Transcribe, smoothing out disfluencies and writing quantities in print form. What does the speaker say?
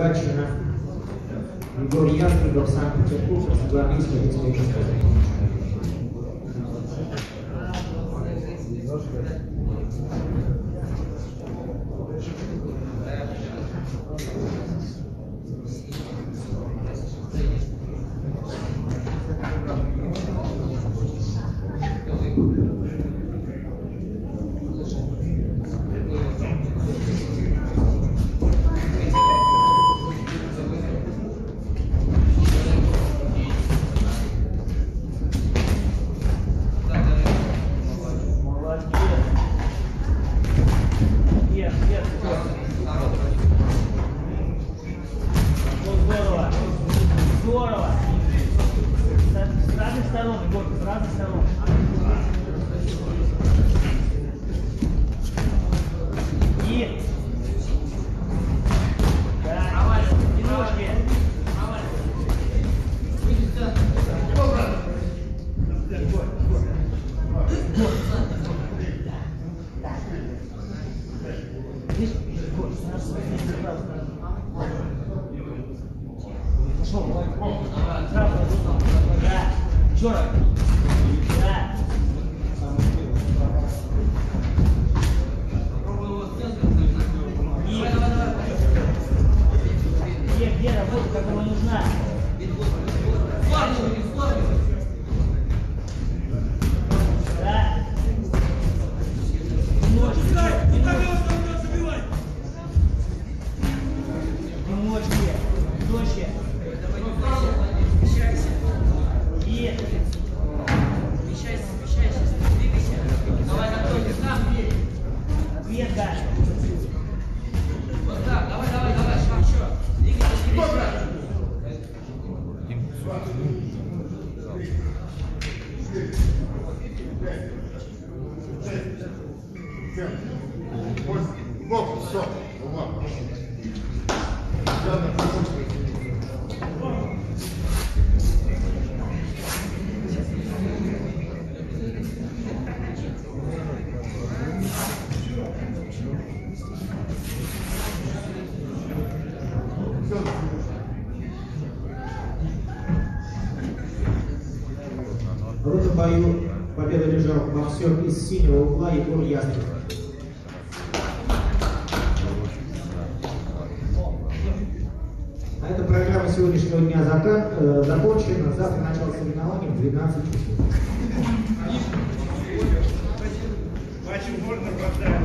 Богачина, Егор Ястребов, Санкт-Петербург, главный исповедь своей из синего угла Егор Ястребов. А эта программа сегодняшнего дня закончена. Завтра начало соревнований в 12 часов. Почему можно поставить?